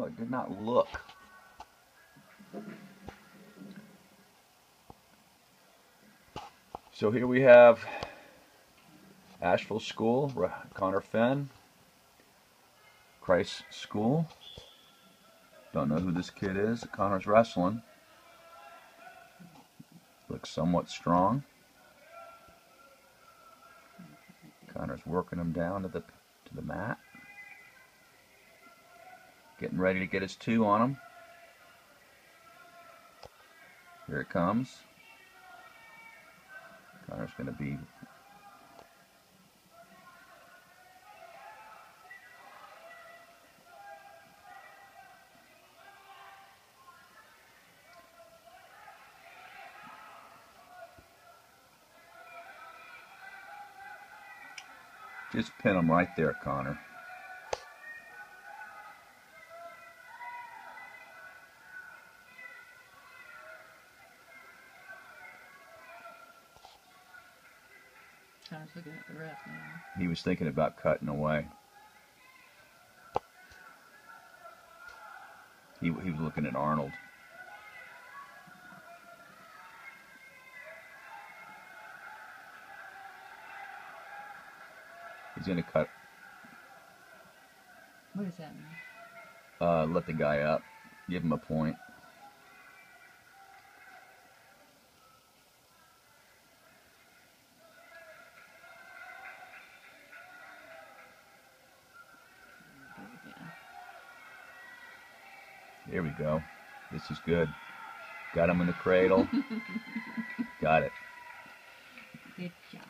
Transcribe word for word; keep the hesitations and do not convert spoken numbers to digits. Oh, it did not look. So here we have Asheville School, Conor Fenn, Christ School. Don't know who this kid is. Conor's wrestling. Looks somewhat strong. Conor's working him down to the to the mat. Getting ready to get his two on him. Here it comes. Conor's going to be just pin him right there, Conor. Conor's looking at the ref now. He was thinking about cutting away. He, he was looking at Arnold. He's going to cut. What does that mean? Uh, let the guy up. Give him a point. Here we go. This is good. Got him in the cradle. Got it. Good job.